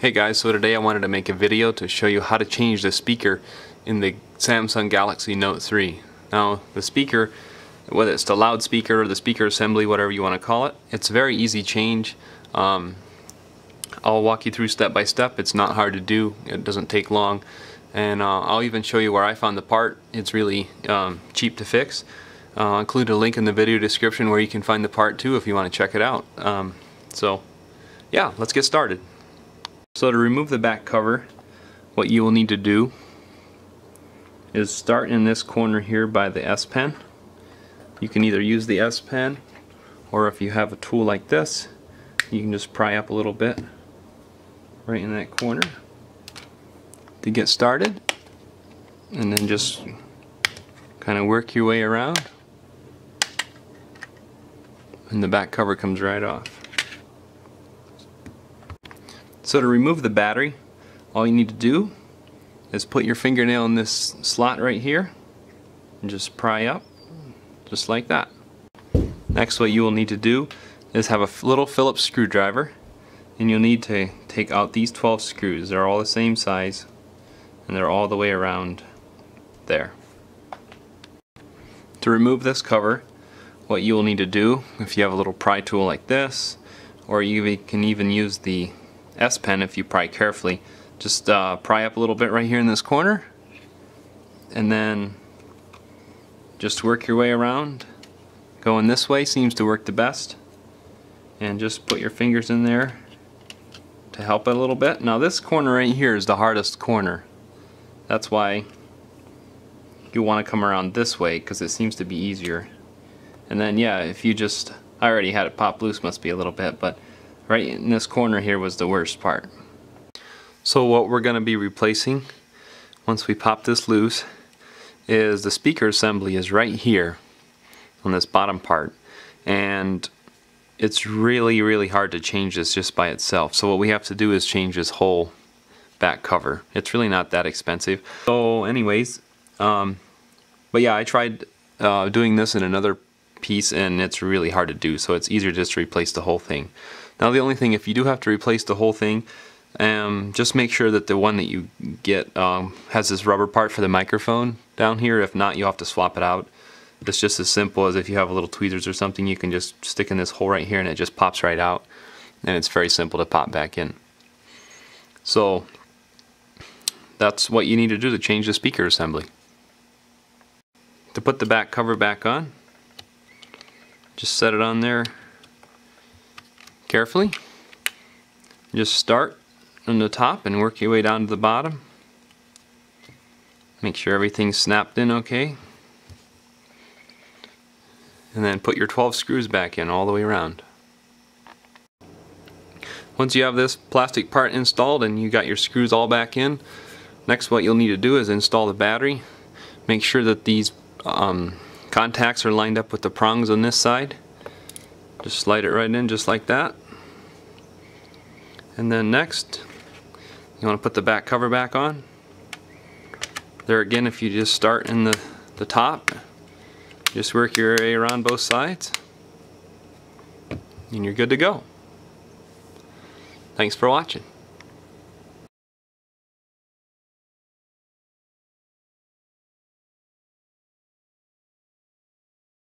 Hey guys, so today I wanted to make a video to show you how to change the speaker in the Samsung Galaxy Note 3. Now the speaker, whether it's the loudspeaker or the speaker assembly, whatever you want to call it, it's a very easy change. I'll walk you through step by step. It's not hard to do, it doesn't take long, and I'll even show you where I found the part. It's really cheap to fix. I'll include a link in the video description where you can find the part too if you want to check it out. So yeah, let's get started. So to remove the back cover, what you will need to do is start in this corner here by the S Pen. You can either use the S Pen, or if you have a tool like this, you can just pry up a little bit right in that corner to get started, and then just kind of work your way around, and the back cover comes right off. So to remove the battery, all you need to do is put your fingernail in this slot right here and just pry up, just like that. Next, what you will need to do is have a little Phillips screwdriver, and you'll need to take out these 12 screws. They're all the same size, and they're all the way around there. To remove this cover, what you will need to do, if you have a little pry tool like this, or you can even use the S Pen if you pry carefully, just pry up a little bit right here in this corner, and then just work your way around. Going this way seems to work the best, and just put your fingers in there to help it a little bit. Now this corner right here is the hardest corner. That's why you want to come around this way, because it seems to be easier. And then yeah, if you just, I already had it pop loose, must be a little bit, but right in this corner here was the worst part. So what we're going to be replacing once we pop this loose is the speaker assembly is right here on this bottom part, and it's really hard to change this just by itself. So what we have to do is change this whole back cover. It's really not that expensive. So anyways, but yeah, I tried doing this in another piece, and it's really hard to do, so it's easier just to replace the whole thing. Now the only thing, if you do have to replace the whole thing, just make sure that the one that you get has this rubber part for the microphone down here. If not, you'll have to swap it out. It's just as simple as if you have a little tweezers or something, you can just stick in this hole right here and it just pops right out, and it's very simple to pop back in. So that's what you need to do to change the speaker assembly. To put the back cover back on, just set it on there carefully. Just start on the top and work your way down to the bottom. Make sure everything's snapped in okay. And then put your 12 screws back in all the way around. Once you have this plastic part installed and you got your screws all back in, next what you'll need to do is install the battery. Make sure that these contacts are lined up with the prongs on this side. Just slide it right in just like that. And then next, you want to put the back cover back on. There again, if you just start in the top, just work your way around both sides, and you're good to go. Thanks for watching.